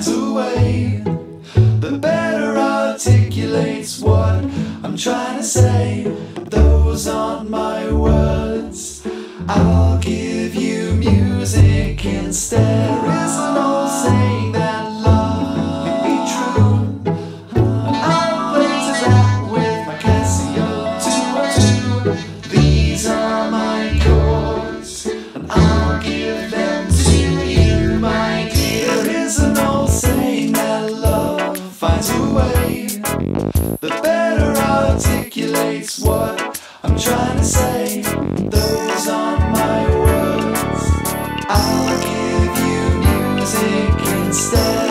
hides away, the better articulates what I'm trying to say. Those aren't my words, I'll give you music instead. There is an old saying that love can be true, and I play that with my Casio 202. These are my chords, and I'll give them to you, my dear. There is an old saying that love finds a way, the better articulates what I'm trying to say. Those aren't my words, I'll give you music instead.